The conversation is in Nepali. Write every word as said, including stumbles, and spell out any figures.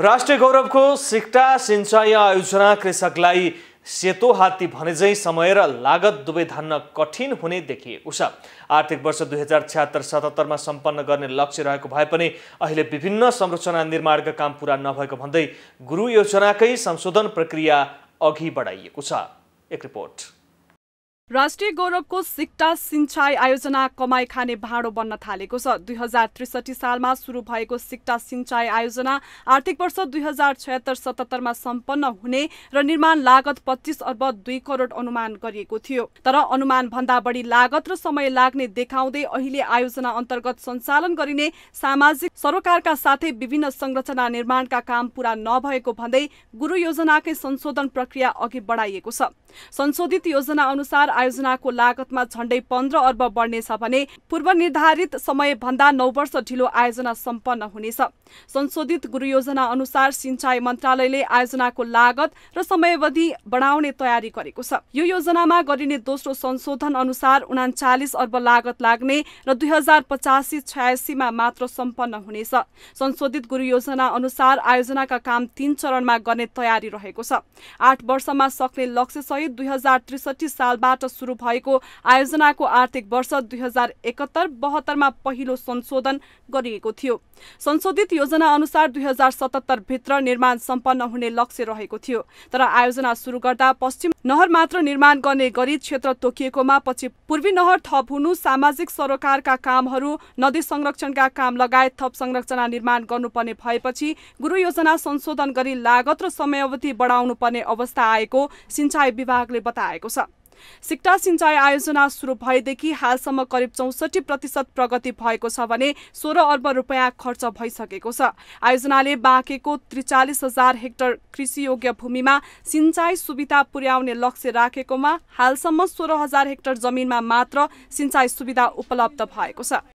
राष्ट्रिय गौरवको सिक्ता सिंचाइ आयोजना कृषकलाई सेतो हात्ती भनेझै समय र लागत दुवै धान्न कठिन हुने देखिएको छ। आर्थिक वर्ष दुई हजार छ्यात्तर सतहत्तर मा सम्पन्न गर्ने लक्ष्य रहेको भए पनि अहिले विभिन्न संरचना निर्माणका काम पूरा नभएको भन्दै गुरु योजनाकै संशोधन प्रक्रिया अघि बढाइएको छ। एक रिपोर्ट। राष्ट्रिय गौरवको सिक्ता सिंचाइ आयोजना कमाई खाने भाँडो बन्न थालेको छ। दुई हजार त्रिसठी सालमा सुरु भएको सिक्ता सिंचाइ आयोजना आर्थिक वर्ष दुई हजार छयत्तर सतहत्तरमा सम्पन्न हुने र निर्माण लागत पच्चीस अर्ब दुई करोड अनुमान गरिएको थियो, तर अनुमान भन्दा बढी लागत र समय लाग्ने देखाउँदै अहिले आयोजना अन्तर्गत सञ्चालन गरिने सामाजिक सरोकारका साथै विभिन्न संरचना निर्माणका काम पूरा नभएको भन्दै गुरु योजनाकै संशोधन प्रक्रिया अघि बढाइएको छ। संशोधित योजना अनुसार आयोजनाको लागतमा झण्डै पन्ध्र अर्ब बढ्नेछ भने पूर्व निर्धारित समय भन्दा नौ वर्ष ढिलो आयोजना सम्पन्न हुनेछ। संशोधित गुरु योजना अनुसार सिंचाई मन्त्रालयले आयोजनाको लागत र समयावधि बढाउने तयारी गरेको छ। यो योजनामा गरिने दोस्रो संशोधन अनुसार उनाचालिस अर्ब लागत लाग्ने र दुई हजार पचासी छयासीमा मात्र सम्पन्न हुनेछ। संशोधित गुरु योजना अनुसार आयोजनाका काम तीन चरणमा गर्ने तयारी रहेको छ। आठ वर्षमा सक्ने लक्ष्य सहित दुई हजार त्रिसठी सालबाट सुरु भएको आयोजनाको आर्थिक वर्ष दुई हजार एकहत्तर बहत्तर मा पहिलो संशोधन गरिएको थियो। संशोधित योजना अनुसार दुई हजार सतहत्तर भित्र निर्माण सम्पन्न हुने लक्ष्य रहेको थियो, तर आयोजना सुरु गर्दा पश्चिम नहर मात्र निर्माण गर्ने गरी क्षेत्र तोकिएकोमा पछि पूर्वी नहर थप हुनु, सामाजिक सरोकारका कामहरू, नदी संरक्षणका काम लगायत थप संरचना निर्माण गर्नुपर्ने भएपछि गुरु योजना संशोधन गरी लागत र समयावधि बढाउनु पर्ने अवस्था आएको सिंचाई विभागले बताएको छ। सिक्ता सिंचाइ आयोजना सुरु भएदेखि हालसम्म करिब चौसठी प्रतिशत प्रगति भएको छ भने सोह्र अर्ब रुपियाँ खर्च भइसकेको छ। आयोजनाले बाँकेको त्रिचालिस हजार हेक्टर कृषियोग्य भूमिमा सिंचाइ सुविधा पुर्याउने लक्ष्य राखेकोमा हालसम्म सोह्र हजार हेक्टर जमिनमा मात्र सिंचाइ सुविधा उपलब्ध भएको छ।